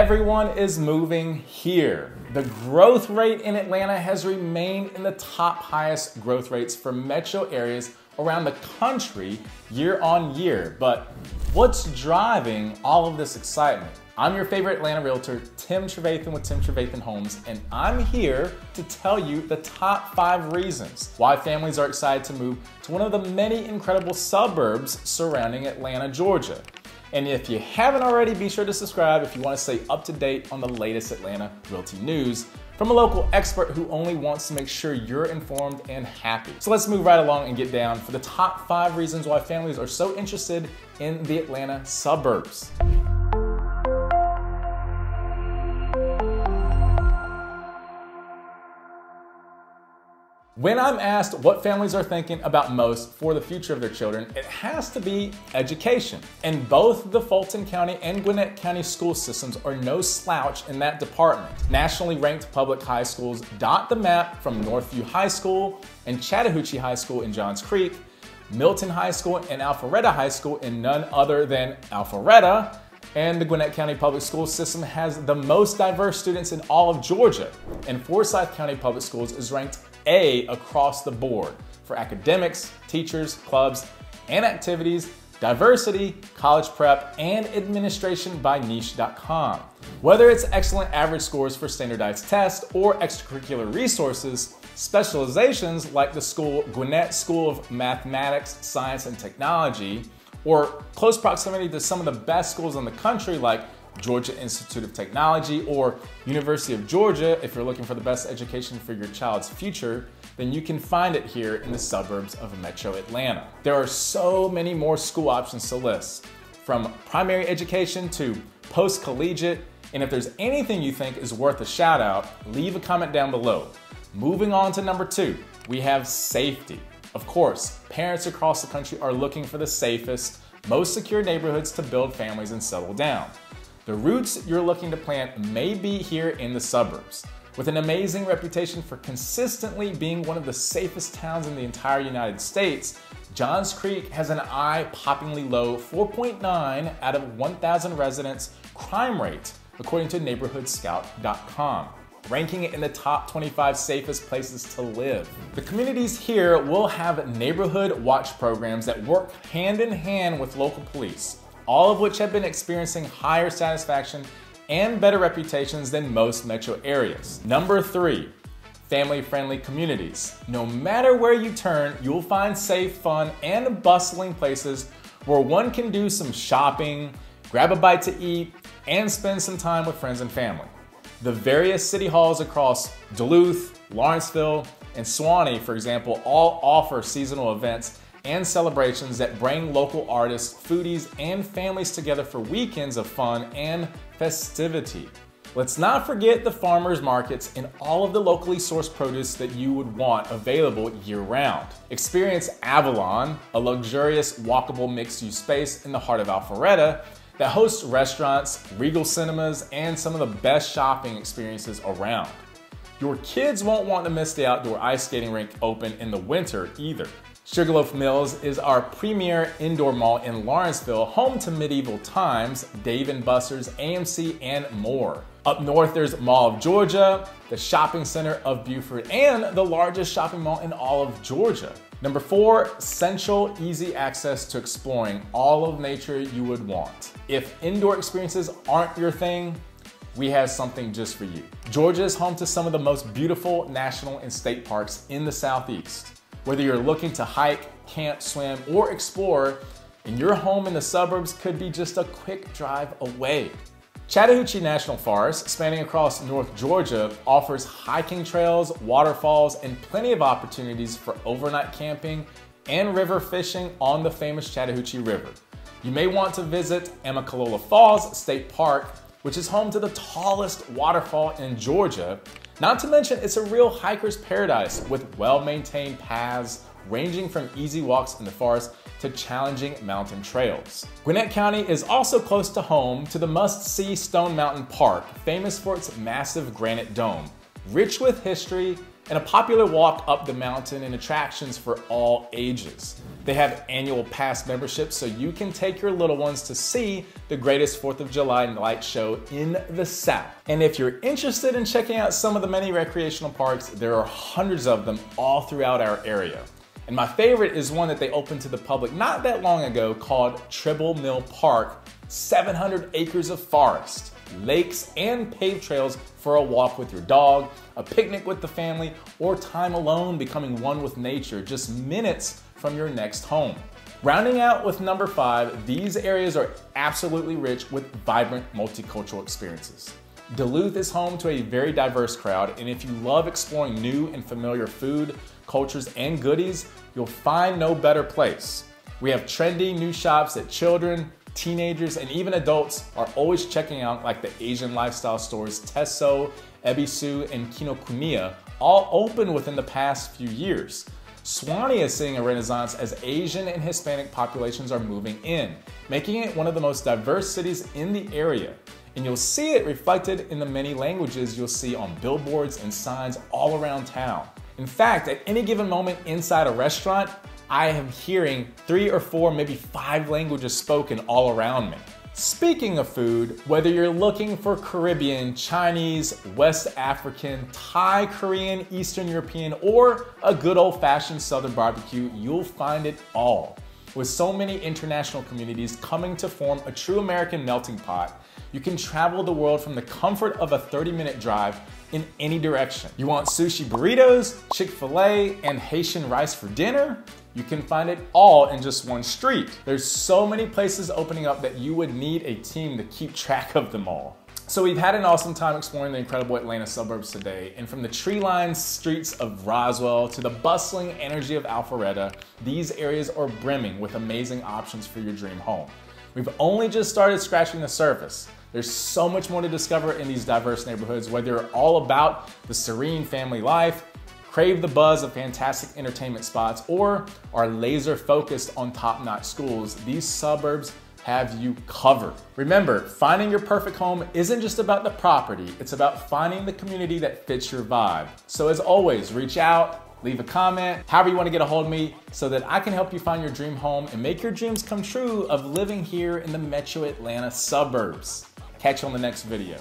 everyone is moving here. The growth rate in Atlanta has remained in the top highest growth rates for metro areas around the country year on year. But what's driving all of this excitement? I'm your favorite Atlanta realtor, Tim Trevathan with Tim Trevathan Homes, and I'm here to tell you the top 5 reasons why families are excited to move to one of the many incredible suburbs surrounding Atlanta, Georgia. And if you haven't already, be sure to subscribe if you want to stay up to date on the latest Atlanta realty news from a local expert who only wants to make sure you're informed and happy. So let's move right along and get down for the top 5 reasons why families are so interested in the Atlanta suburbs. When I'm asked what families are thinking about most for the future of their children, it has to be education. And both the Fulton County and Gwinnett County school systems are no slouch in that department. Nationally ranked public high schools dot the map from Northview High School and Chattahoochee High School in Johns Creek, Milton High School and Alpharetta High School in none other than Alpharetta, and the Gwinnett County Public School System has the most diverse students in all of Georgia. And Forsyth County Public Schools is ranked A across the board for academics, teachers, clubs, and activities, diversity, college prep, and administration by niche.com. Whether it's excellent average scores for standardized tests or extracurricular resources, specializations like the school Gwinnett School of Mathematics, Science, and Technology, or close proximity to some of the best schools in the country like Georgia Institute of Technology or University of Georgia, if you're looking for the best education for your child's future, then you can find it here in the suburbs of Metro Atlanta. There are so many more school options to list, from primary education to post-collegiate, and if there's anything you think is worth a shout out, leave a comment down below. Moving on to number 2, we have safety. Of course, parents across the country are looking for the safest, most secure neighborhoods to build families and settle down. The roots you're looking to plant may be here in the suburbs. With an amazing reputation for consistently being one of the safest towns in the entire United States, Johns Creek has an eye-poppingly low 4.9 out of 1,000 residents crime rate, according to NeighborhoodScout.com, ranking it in the top 25 safest places to live. The communities here will have neighborhood watch programs that work hand-in-hand with local police, all of which have been experiencing higher satisfaction and better reputations than most metro areas. Number 3, family-friendly communities. No matter where you turn, you'll find safe, fun, and bustling places where one can do some shopping, grab a bite to eat, and spend some time with friends and family. The various city halls across Duluth, Lawrenceville, and Suwanee, for example, all offer seasonal events and celebrations that bring local artists, foodies, and families together for weekends of fun and festivity. Let's not forget the farmers markets and all of the locally sourced produce that you would want available year-round. Experience Avalon, a luxurious, walkable mixed-use space in the heart of Alpharetta that hosts restaurants, Regal Cinemas, and some of the best shopping experiences around. Your kids won't want to miss the outdoor ice skating rink open in the winter either. Sugarloaf Mills is our premier indoor mall in Lawrenceville, home to Medieval Times, Dave & Buster's, AMC, and more. Up north, there's Mall of Georgia, the shopping center of Buford, and the largest shopping mall in all of Georgia. Number 4, central, easy access to exploring all of nature you would want. If indoor experiences aren't your thing, we have something just for you. Georgia is home to some of the most beautiful national and state parks in the Southeast. Whether you're looking to hike, camp, swim, or explore, and your home in the suburbs could be just a quick drive away. Chattahoochee National Forest, spanning across North Georgia, offers hiking trails, waterfalls, and plenty of opportunities for overnight camping and river fishing on the famous Chattahoochee River. You may want to visit Amicalola Falls State Park, which is home to the tallest waterfall in Georgia. Not to mention, it's a real hiker's paradise with well-maintained paths ranging from easy walks in the forest to challenging mountain trails. Gwinnett County is also close to home to the must-see Stone Mountain Park, famous for its massive granite dome, rich with history and a popular walk up the mountain and attractions for all ages. They have annual pass memberships so you can take your little ones to see the greatest 4th of July light show in the South. And if you're interested in checking out some of the many recreational parks, there are hundreds of them all throughout our area. And my favorite is one that they opened to the public not that long ago called Tribble Mill Park, 700 acres of forest, lakes, and paved trails for a walk with your dog, a picnic with the family, or time alone becoming one with nature, just minutes from your next home. Rounding out with number 5, these areas are absolutely rich with vibrant multicultural experiences. Duluth is home to a very diverse crowd, and if you love exploring new and familiar food, cultures, and goodies, you'll find no better place. We have trendy new shops that children, teenagers, and even adults are always checking out, like the Asian lifestyle stores Tesso, Ebisu, and Kinokuniya, all open within the past few years. Suwanee is seeing a renaissance as Asian and Hispanic populations are moving in, making it one of the most diverse cities in the area. And you'll see it reflected in the many languages you'll see on billboards and signs all around town. In fact, at any given moment inside a restaurant, I am hearing 3 or 4, maybe 5 languages spoken all around me. Speaking of food, whether you're looking for Caribbean, Chinese, West African, Thai, Korean, Eastern European, or a good old-fashioned Southern barbecue, you'll find it all. With so many international communities coming to form a true American melting pot, you can travel the world from the comfort of a 30-minute drive in any direction. You want sushi burritos, Chick-fil-A, and Haitian rice for dinner? You can find it all in just one street. There's so many places opening up that you would need a team to keep track of them all. So we've had an awesome time exploring the incredible Atlanta suburbs today, and from the tree-lined streets of Roswell to the bustling energy of Alpharetta, these areas are brimming with amazing options for your dream home. We've only just started scratching the surface. There's so much more to discover in these diverse neighborhoods, whether you're all about the serene family life, crave the buzz of fantastic entertainment spots, or are laser focused on top-notch schools, these suburbs have you covered. Remember, finding your perfect home isn't just about the property, it's about finding the community that fits your vibe. So as always, reach out, leave a comment, however you want to get a hold of me, so that I can help you find your dream home and make your dreams come true of living here in the Metro Atlanta suburbs. Catch you on the next video.